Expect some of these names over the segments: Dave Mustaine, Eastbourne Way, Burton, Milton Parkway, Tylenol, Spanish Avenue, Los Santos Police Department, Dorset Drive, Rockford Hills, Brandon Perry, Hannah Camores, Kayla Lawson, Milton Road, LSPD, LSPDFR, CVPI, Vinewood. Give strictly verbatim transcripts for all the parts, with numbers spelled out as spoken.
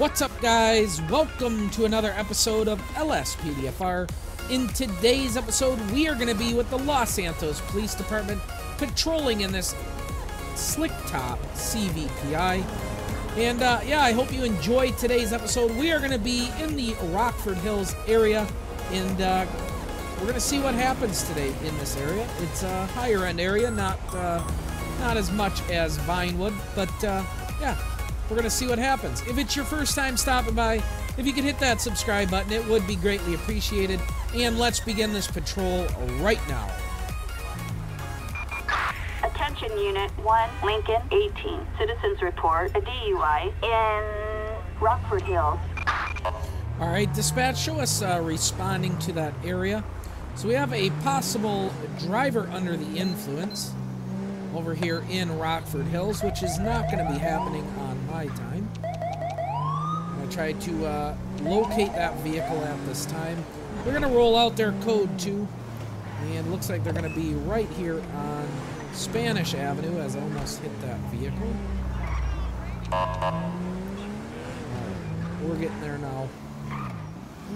What's up, guys? Welcome to another episode of L S P D F R. In today's episode, we are going to be with the Los Santos Police Department patrolling in this slick top C V P I. And uh, yeah, I hope you enjoyed today's episode. We are going to be in the Rockford Hills area, and uh, we're going to see what happens today in this area. It's a higher end area, not uh, not as much as Vinewood, but uh, yeah. We're going to see what happens. If it's your first time stopping by, if you could hit that subscribe button, it would be greatly appreciated. And let's begin this patrol right now. Attention Unit one, Lincoln eighteen. Citizens report a D U I in Rockford Hills. All right, dispatch, show us uh, responding to that area. So we have a possible driver under the influence over here in Rockford Hills, which is not going to be happening on my time. I'm going to try to uh, locate that vehicle at this time. They're going to roll out their code two, and it looks like they're going to be right here on Spanish Avenue, as I almost hit that vehicle. Right, we're getting there now.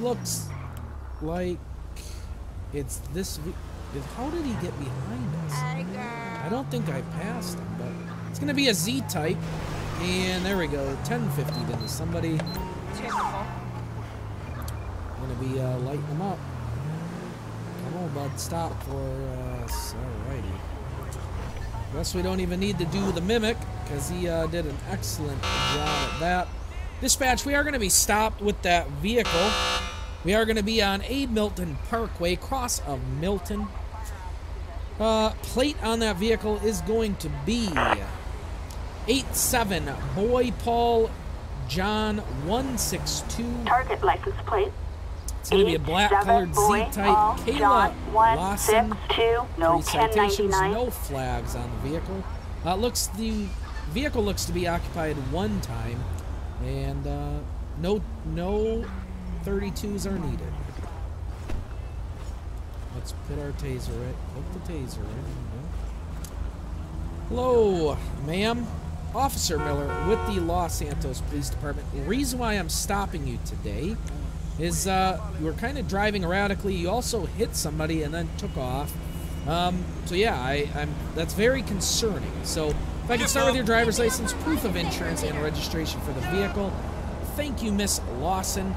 Looks like it's this vehicle. How did he get behind us? I don't think I passed him, but it's going to be a Z-type. And there we go. ten fifty to somebody. I'm going to be uh, lighting them up. Come on, bud. Stop for us. Alrighty. Guess we don't even need to do the mimic, because he uh, did an excellent job at that. Dispatch, we are going to be stopped with that vehicle. We are going to be on a Milton Parkway, cross of Milton. Uh, plate on that vehicle is going to be eight seven Boy Paul John one six two. Target license plate. It's going to be a black-colored Z-type. Kayla Lawson. No citations, no flags on the vehicle. Uh, looks the vehicle looks to be occupied one time, and uh, no no thirty-twos are needed. Let's put our taser in. Put the taser in. Hello, ma'am. Officer Miller with the Los Santos Police Department. The reason why I'm stopping you today is uh, you were kind of driving erratically. You also hit somebody and then took off. Um, so yeah, I, I'm. That's very concerning. So if I can start with your driver's license, proof of insurance, and registration for the vehicle. Thank you, Miss Lawson.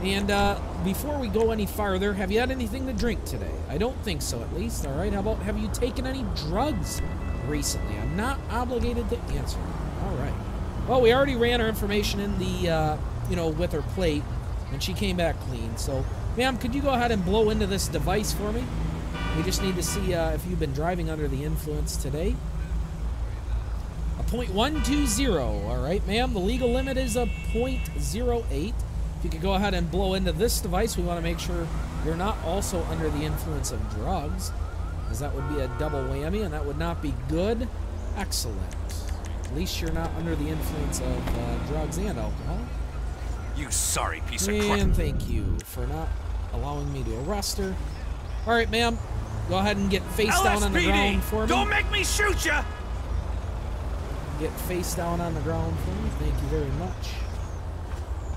And uh, before we go any farther, have you had anything to drink today? I don't think so, at least. All right, how about, have you taken any drugs recently? I'm not obligated to answer. All right. Well, we already ran her information in the, uh, you know, with her plate, and she came back clean. So, ma'am, could you go ahead and blow into this device for me? We just need to see uh, if you've been driving under the influence today. A point one two zero. All right, ma'am. The legal limit is a point zero eight. If you could go ahead and blow into this device, we want to make sure you're not also under the influence of drugs, because that would be a double whammy, and that would not be good. Excellent. At least you're not under the influence of uh, drugs and alcohol. You sorry piece of crap. And thank you for not allowing me to arrest her. All right, ma'am. Go ahead and get face L S P D, down on the ground for me. Don't make me shoot you. Get face down on the ground for me. Thank you very much.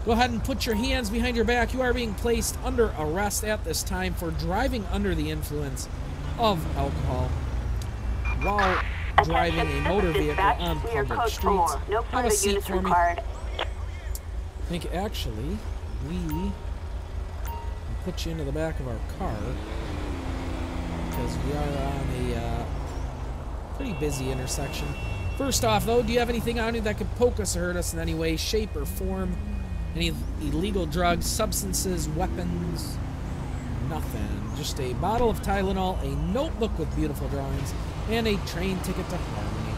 Go ahead and put your hands behind your back. You are being placed under arrest at this time for driving under the influence of alcohol while driving a motor vehicle on public streets. Have a seat for me. I think actually we can put you into the back of our car, because we are on a uh, pretty busy intersection. First off, though, do you have anything on you that could poke us or hurt us in any way, shape, or form? Any illegal drugs, substances, weapons? Nothing. Just a bottle of Tylenol, a notebook with beautiful drawings, and a train ticket to Harmony.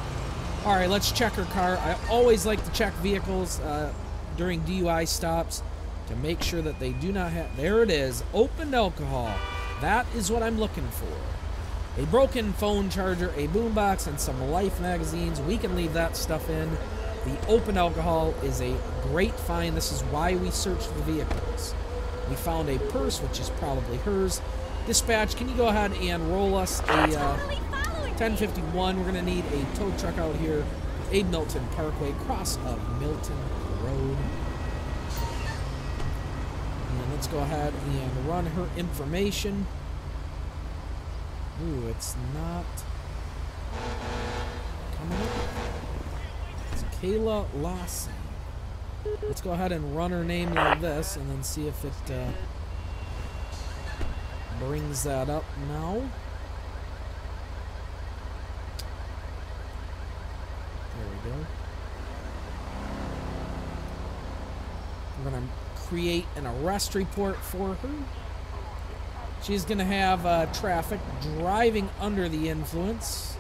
All right, let's check her car. I always like to check vehicles uh, during D U I stops to make sure that they do not have... There it is. Opened alcohol. That is what I'm looking for. A broken phone charger, a boombox, and some Life magazines. We can leave that stuff in. The open alcohol is a great find. This is why we searched the vehicles. We found a purse, which is probably hers. Dispatch, can you go ahead and roll us a uh, ten fifty-one? We're going to need a tow truck out here. A Milton Parkway, cross of Milton Road. And let's go ahead and run her information. Ooh, it's not coming up. It's Kayla Lawson. Let's go ahead and run her name like this and then see if it uh, brings that up now. There we go. We're going to create an arrest report for her. She's going to have uh, traffic, driving under the influence.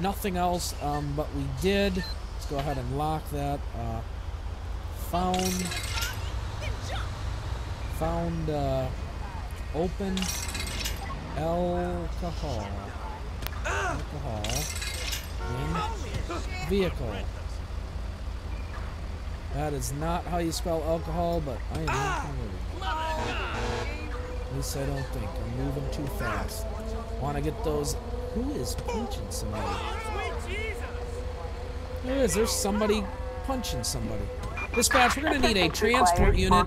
Nothing else, um, but we did. Let's go ahead and lock that. Uh, found. Found uh, open alcohol. Alcohol in vehicle. That is not how you spell alcohol, but I am not familiar. At least I don't think. I'm moving too fast. Want to get those... Who is punching somebody? There is. There's somebody punching somebody. Dispatch, we're going to need a transport unit.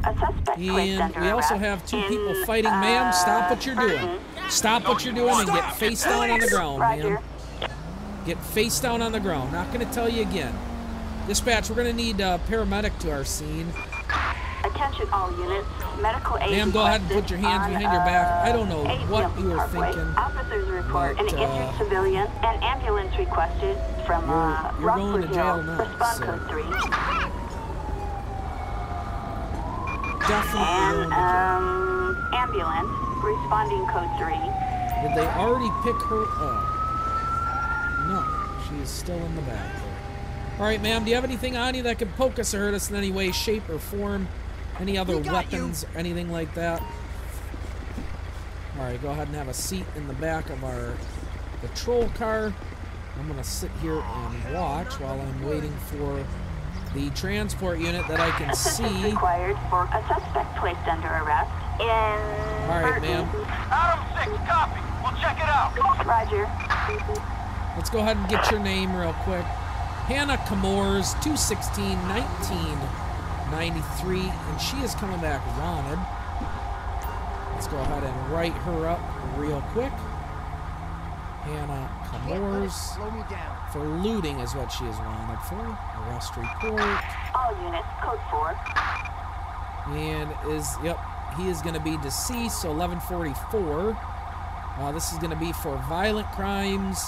And we also have two people fighting. Ma'am, stop what you're doing. Stop what you're doing and get face down on the ground, ma'am. Get face down on the ground. Not going to tell you again. Dispatch, we're going to need a paramedic to our scene. Attention all units. Medical aid. Ma'am, go ahead and put your hands on, behind your back. I don't know what you were thinking. Officers report but, an injured uh, civilian and ambulance requested from you're, uh, you're going to jail now. Respond so. Code three. Definitely. And, um, ambulance responding code three. Did they already pick her up? No, she is still in the back. All right, ma'am. Do you have anything on you that could poke us or hurt us in any way, shape, or form? Any other weapons or anything like that? All right, go ahead and have a seat in the back of our patrol car. I'm gonna sit here and watch while I'm waiting for the transport unit that I can see. Assistance required for a suspect placed under arrest in All right, ma'am. Adam six, copy. We'll check it out. Roger. Let's go ahead and get your name real quick. Hannah Camores, two sixteen nineteen ninety-three, and she is coming back wanted. Let's go ahead and write her up real quick. Hannah Camores for looting is what she is wanted for. Arrest report. All units, code four. And is, yep, he is going to be deceased, so eleven forty-four. Uh, this is going to be for violent crimes,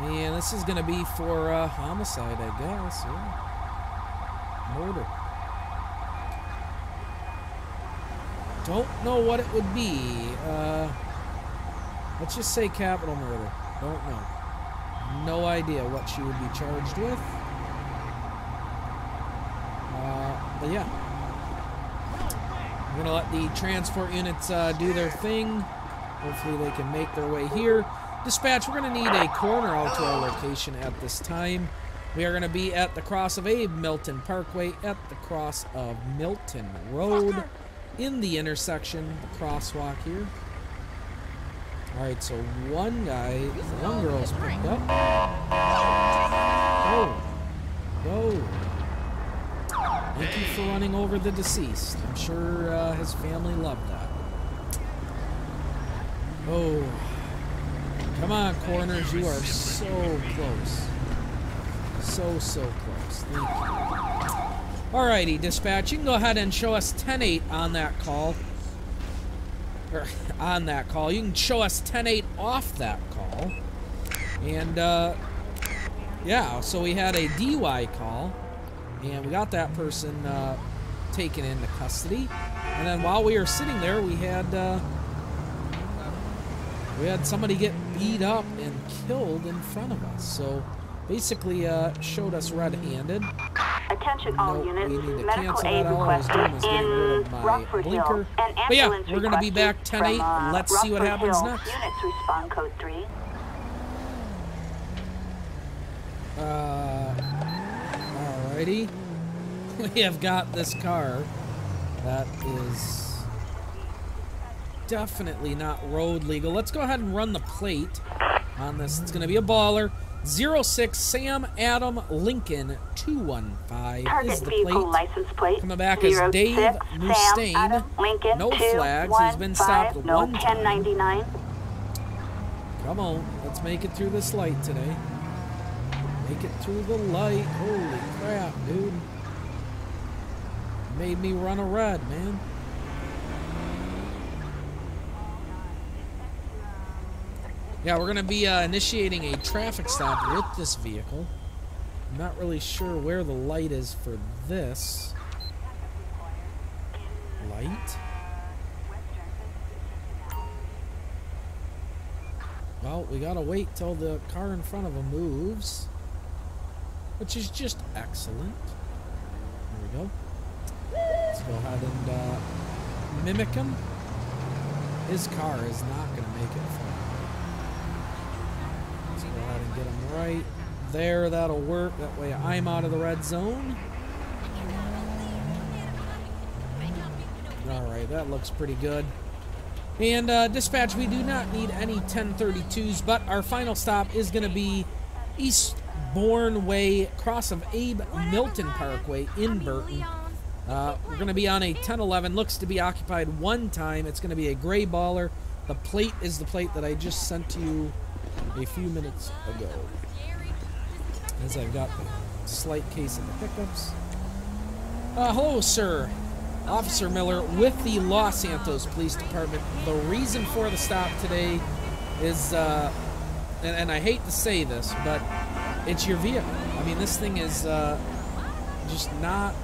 and this is going to be for uh, homicide, I guess. Yeah. Murder. Don't know what it would be. Uh, let's just say capital murder. Don't know. No idea what she would be charged with. Uh, but yeah. I'm going to let the transport units uh, do their thing. Hopefully they can make their way here. Dispatch, we're going to need a coroner out to our location at this time. We are going to be at the cross of Abe Milton Parkway, at the cross of Milton Road, in the intersection, the crosswalk here. Alright, so one guy, one girl's picked up. Go. Go. Thank you for running over the deceased. I'm sure uh, his family loved that. Oh. Come on, coroners, you are so close. So, so close. Thank you. Alrighty, dispatch. You can go ahead and show us ten eight on that call. Or, on that call. You can show us ten eight off that call. And, uh, yeah, so we had a D U I call. And we got that person uh, taken into custody. And then while we were sitting there, we had, uh, we had somebody get beat up and killed in front of us. So... Basically, uh, showed us red-handed. Attention all units, medical aid requested in Rockford Hills. But yeah, we're going to be back ten eight. Let's see what happens next. Units respond code three. Uh, alrighty. We have got this car. That is definitely not road legal. Let's go ahead and run the plate on this. It's going to be a baller. zero six Sam Adam Lincoln two one five Target is the plate. License plate. Coming back zero, is Dave six, Mustaine. Sam, Adam, Lincoln, no two, flags. One, he's been stopped five, no, one ten ninety-nine. Come on, let's make it through this light today. Make it through the light. Holy crap, dude. Made me run a red, man. Yeah, we're going to be uh, initiating a traffic stop with this vehicle. I'm not really sure where the light is for this. Light? Well, we got to wait till the car in front of him moves, which is just excellent. There we go. Let's go ahead and uh, mimic him. His car is not going to make it far. Let's go ahead and get him right there. That'll work. That way I'm out of the red zone. All right, that looks pretty good. And uh, dispatch, we do not need any ten thirty-twos, but our final stop is going to be Eastbourne Way, cross of Abe Milton Parkway in Burton. Uh, we're going to be on a ten eleven, looks to be occupied one time. It's going to be a gray baller. The plate is the plate that I just sent to you a few minutes ago. As I've got the slight case of the pickups. Uh, hello, sir. Officer Miller with the Los Santos Police Department. The reason for the stop today is, uh, and, and I hate to say this, but it's your vehicle. I mean, this thing is uh, just not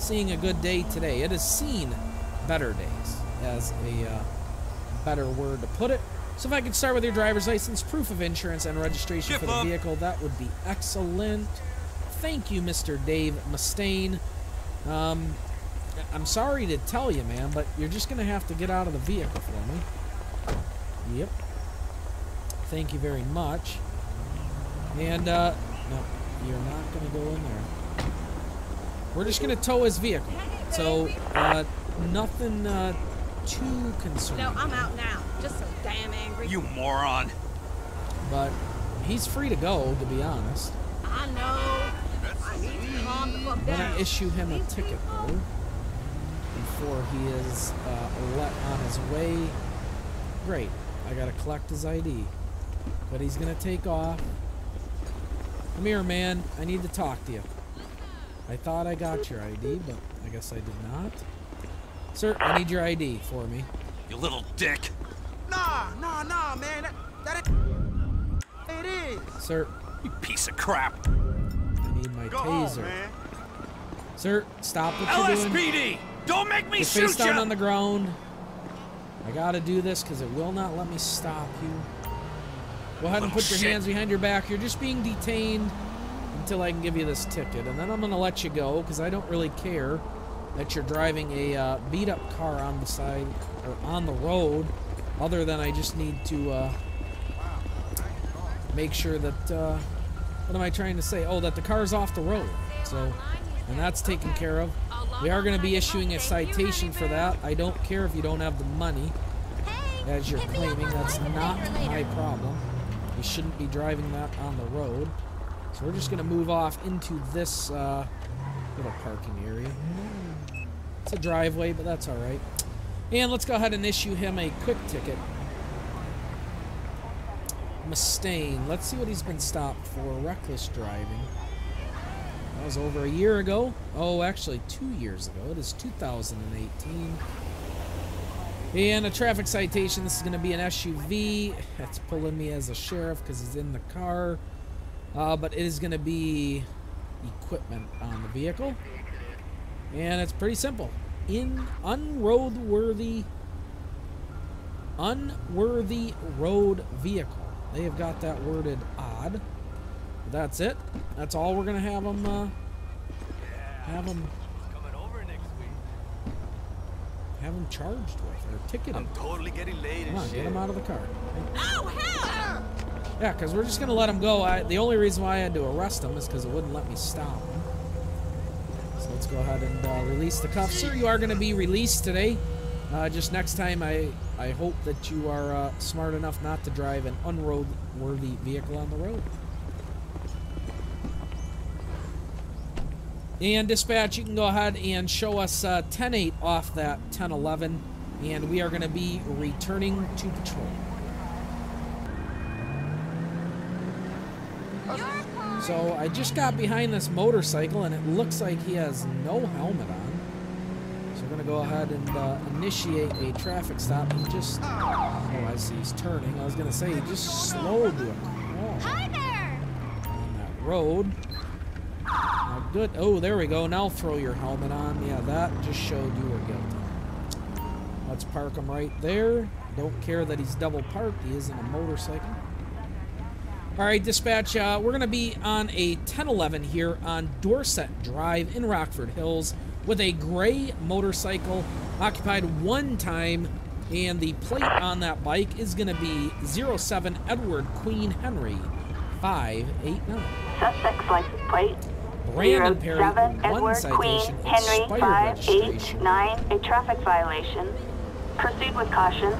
seeing a good day today. It has seen better days, as a uh, better word to put it. So if I could start with your driver's license, proof of insurance, and registration for the vehicle, that would be excellent. Thank you, Mister Dave Mustaine. Um, I'm sorry to tell you, man, but you're just going to have to get out of the vehicle for me. Yep. Thank you very much. And, uh, no, you're not going to go in there. We're just going to tow his vehicle. So, uh, nothing, uh, too concerning. No, I'm out now. Just so damn angry. You moron. But he's free to go, to be honest. I know. I need to calm the fuck down. I'm going to issue him a ticket, though, before he is, uh, let on his way. Great. I got to collect his I D. But he's going to take off. Come here, man. I need to talk to you. I thought I got your I D, but I guess I did not. Sir, I need your I D for me. You little dick. Nah, nah, nah, man. That, that it is. Sir. You piece of crap. I need my Go taser. On, man. Sir, stop what you're doing. L S P D! Don't make me shoot you! You're face down on the ground. I gotta do this because it will not let me stop you. Go ahead and put your shit. hands behind your back. You're just being detained until I can give you this ticket, and then I'm gonna let you go because I don't really care that you're driving a uh, beat-up car on the side or on the road. Other than I just need to uh, make sure that uh, what am I trying to say? Oh, that the car's off the road. So, and that's taken care of. We are gonna be issuing a citation for that. I don't care if you don't have the money, as you're claiming. That's not my problem. You shouldn't be driving that on the road. So we're just going to move off into this uh, little parking area. It's a driveway, but that's all right. And let's go ahead and issue him a quick ticket. Mustaine. Let's see what he's been stopped for. Reckless driving. That was over a year ago. Oh, actually two years ago. It is two thousand eighteen. And a traffic citation. This is going to be an S U V. That's pulling me as a sheriff because he's in the car. Uh, but it is going to be equipment on the vehicle, and it's pretty simple. In unroadworthy, unworthy road vehicle. They have got that worded odd. That's it. That's all we're going to have them. Uh, have them. Coming over next week. Have them charged with or ticketed. I'm totally getting late. Come on, shit. Get them out of the car. Oh hell! Yeah, because we're just going to let him go. I, the only reason why I had to arrest him is because it wouldn't let me stop him. So let's go ahead and uh, release the cuffs. Sir, you are going to be released today. Uh, just next time, I, I hope that you are uh, smart enough not to drive an unroadworthy vehicle on the road. And dispatch, you can go ahead and show us uh, ten eight off that ten eleven, and we are going to be returning to patrol. So I just got behind this motorcycle, and it looks like he has no helmet on. So we're going to go ahead and uh, initiate a traffic stop. He just, oh, I see he's turning. I was going to say he just slowed to a crawl. Hi there. On that road. Now, good. Oh, there we go. Now throw your helmet on. Yeah, that just showed you were guilty. Let's park him right there. Don't care that he's double parked. He is in a motorcycle. All right, dispatch, uh, we're going to be on a ten eleven here on Dorset Drive in Rockford Hills with a gray motorcycle occupied one time, and the plate on that bike is going to be zero seven Edward Queen Henry five eight nine. Suspect license plate Brandon Perry, one Edward citation, Queen Henry five eight nine, a traffic violation. Proceed with caution.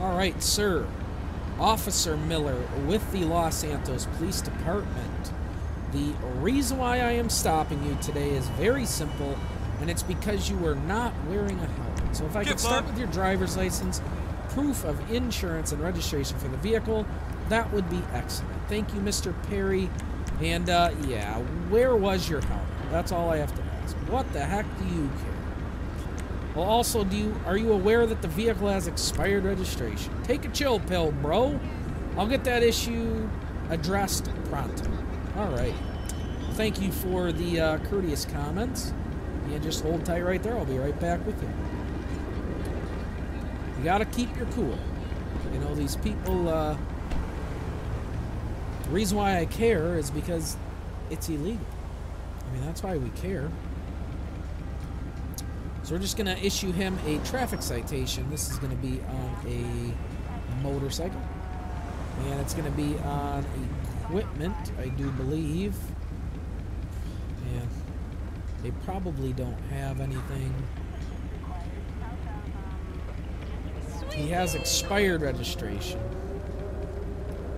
All right, sir. Officer Miller with the Los Santos Police Department. The reason why I am stopping you today is very simple, and it's because you were not wearing a helmet. So if I could start with your driver's license, proof of insurance, and registration for the vehicle, that would be excellent. Thank you, Mister Perry. And, uh, yeah, where was your helmet? That's all I have to ask. What the heck do you care? Well, also, do you, are you aware that the vehicle has expired registration? Take a chill pill, bro. I'll get that issue addressed pronto. All right. Thank you for the uh, courteous comments. Yeah, just hold tight right there. I'll be right back with you. You got to keep your cool. You know, these people, uh, the reason why I care is because it's illegal. I mean, that's why we care. So we're just going to issue him a traffic citation. This is going to be on a motorcycle. And it's going to be on equipment, I do believe. And they probably don't have anything. He has expired registration.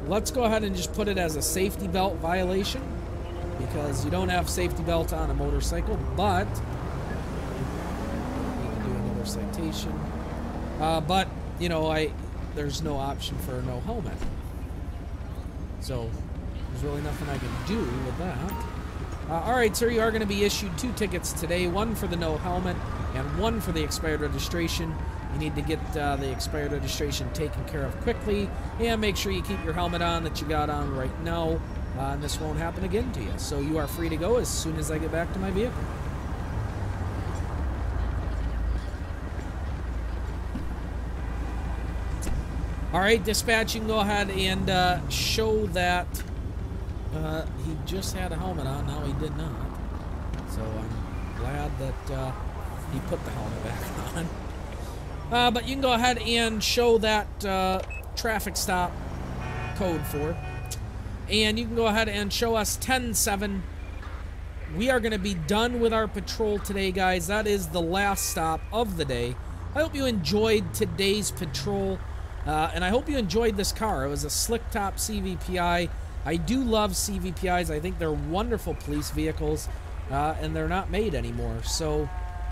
Let's go ahead and just put it as a safety belt violation, because you don't have safety belt on a motorcycle, but... citation, uh, but you know, I there's no option for no helmet, so there's really nothing I can do with that. Uh, all right, sir, you are going to be issued two tickets today, one for the no helmet and one for the expired registration. You need to get uh, the expired registration taken care of quickly, and make sure you keep your helmet on that you got on right now, uh, and this won't happen again to you. So you are free to go as soon as I get back to my vehicle. All right, dispatch, you can go ahead and uh, show that uh, he just had a helmet on. Now he did not. So I'm glad that uh, he put the helmet back on. Uh, but you can go ahead and show that uh, traffic stop code for. And you can go ahead and show us ten seven. We are going to be done with our patrol today, guys. That is the last stop of the day. I hope you enjoyed today's patrol. Uh, and I hope you enjoyed this car. It was a slick top C V P I. I do love C V P Is. I think they're wonderful police vehicles, uh, and they're not made anymore. So,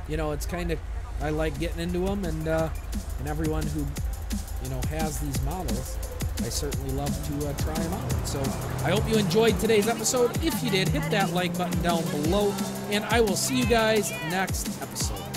you know, it's kind of, I like getting into them, and uh, and everyone who, you know, has these models, I certainly love to uh, try them out. So I hope you enjoyed today's episode. If you did, hit that like button down below, and I will see you guys next episode.